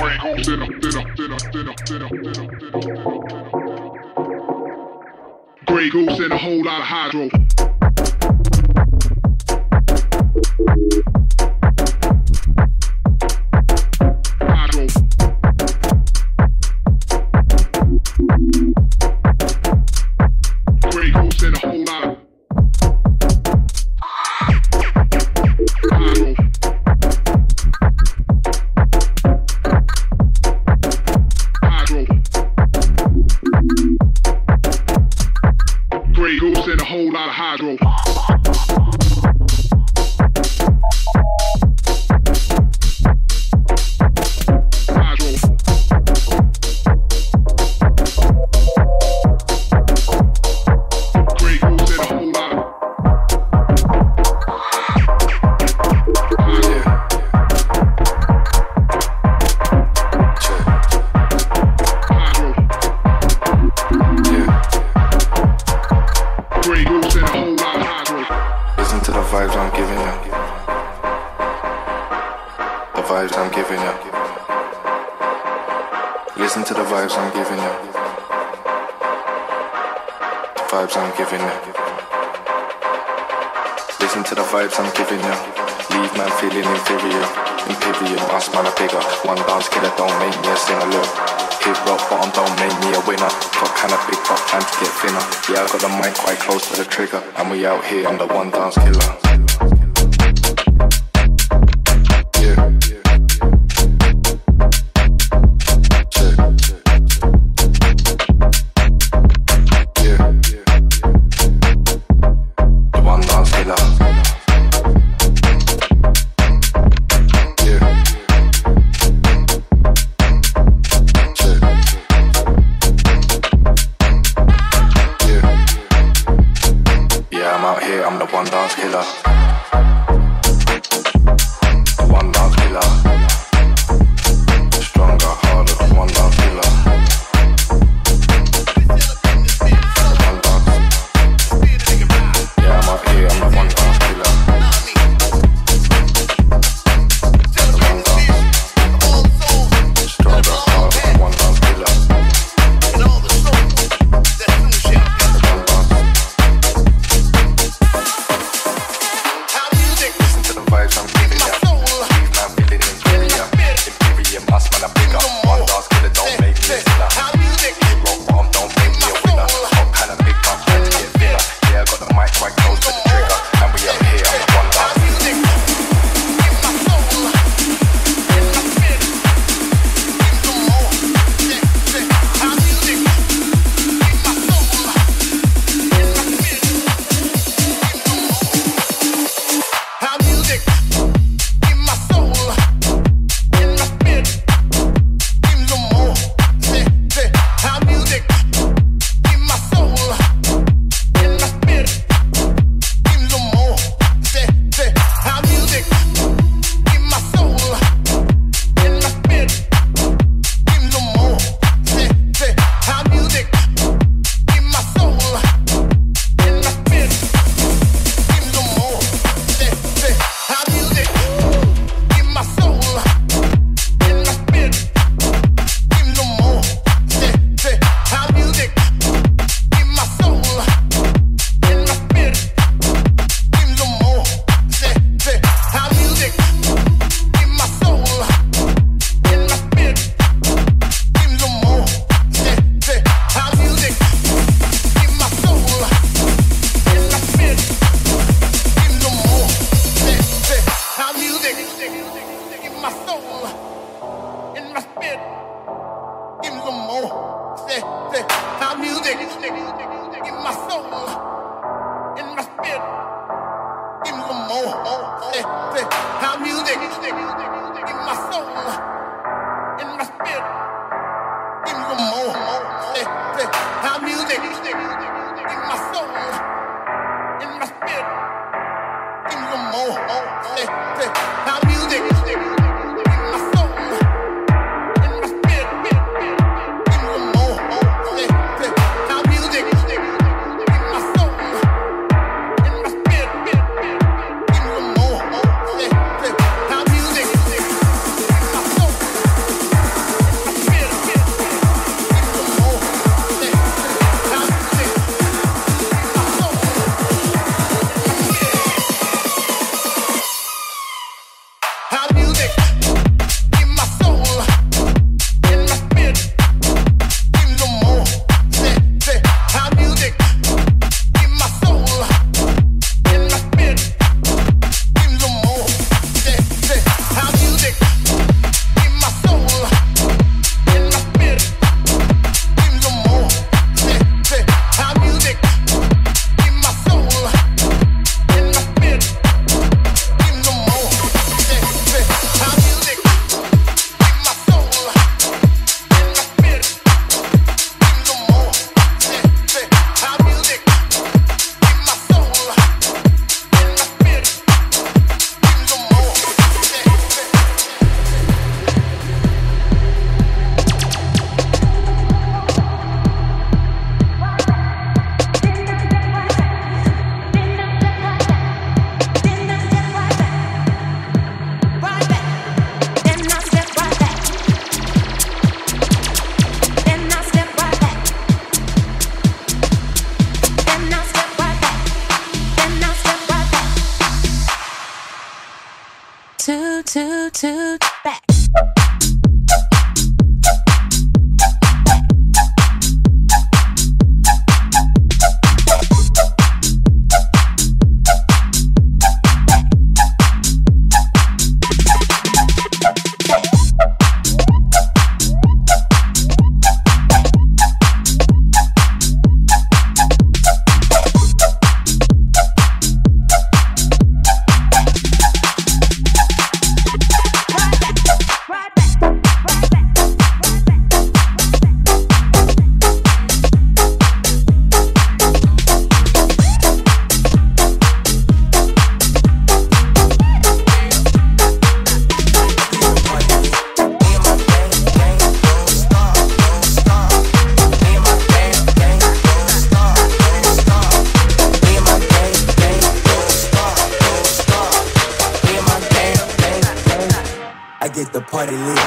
Grey goose and a whole lot of hydro. Bluetooth back. Get the party lit.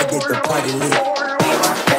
I get the party lit.